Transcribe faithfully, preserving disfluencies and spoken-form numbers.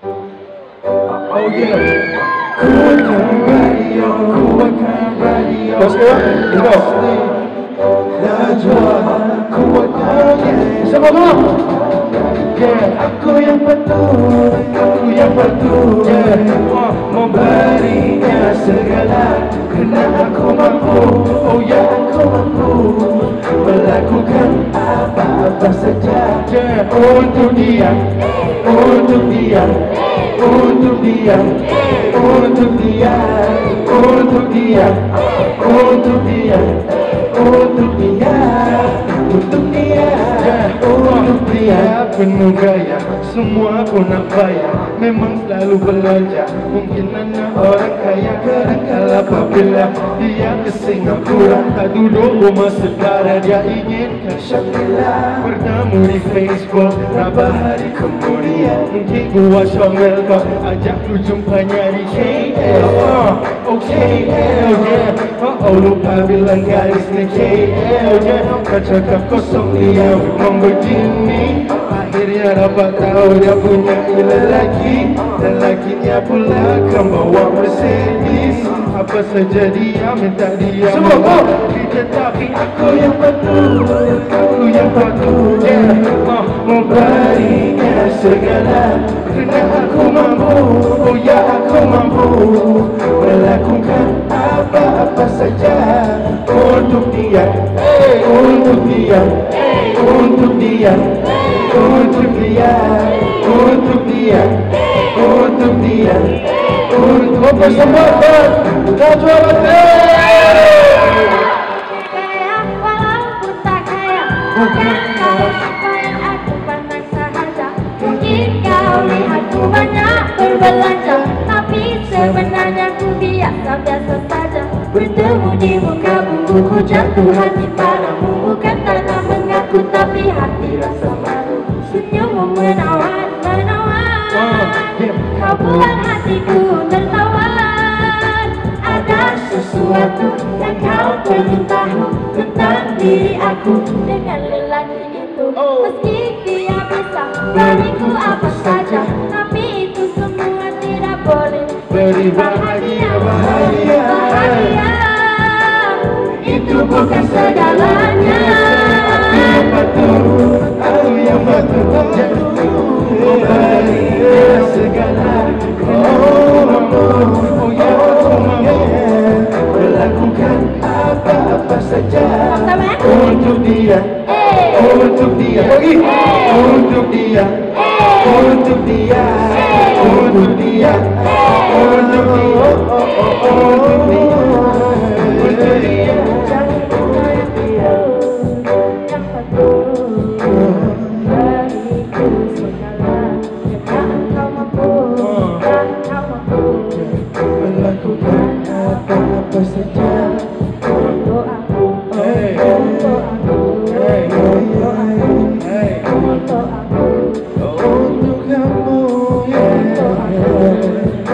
Oh yeah. Cool radio, cool radio. Let's go. Let's go. Let's go. Cool radio. Sama sama. Yeah. Aku yang betul, aku yang betul. Yeah. Memberinya segala kerana aku mampu. Oh yeah, aku mampu melakukan apa-apa saja. Yeah. Untuk dia, untuk dia. Untuk dia, untuk dia, untuk dia, untuk dia, untuk dia, untuk dia, untuk dia penuh gaya. Semua aku nak bayar, memang selalu belanja. Mungkin anak orang kaya, kadangkala apabila dia ke Singapura, tak duduk rumah saudara, dia inginkan Syakila. Bertemu di Facebook, berapa hari kemudian mungkin gua Syamil kau ajak lu jumpanya di K L. Oh K L, oh lupa bilang garisnya K L. Kau cakap kosong dia memang begini. Akhirnya dapat tahu dia punya lelaki. Lelakinya pula kan bawa Mercedes. Apa saja dia minta dia mau. Tetapi aku yang betul, aku yang patut. Memberinya segala kerana aku mampu. Oh ya aku mampu melakukan apa-apa saja. Untuk dia, untuk dia, untuk dia, untuk dia, untuk dia, untuk dia, untuk bersemangat dan juara ter. Kaya walaupun tak kaya, bukan kau apa yang aku pandang sahaja. Mungkin kau lihatku banyak berbelanja, tapi sebenarnya ku biasa-biasa saja. Bertemu di muka bumi ku jatuh hati padamu, bukan tanah mengaku tapi hati rasa malu. Senyummu menawan, menawan, kau buat hatiku tertawan. Ada sesuatu yang kau perlu tahu tentang diri aku dengan lelaki itu. Meski dia bisa beriku apa saja, tapi itu semua tidak boleh beri bahagia, bahagia, bahagia. Itu bukan segalanya. Aku yang betul, aku yang betul. Memberinya segala kemampu. Oh ya aku mampu melakukan apa-apa saja. Untuk dia, untuk dia, untuk dia, untuk dia, untuk dia, untuk dia, untuk dia. Untuk kamu, untuk aku,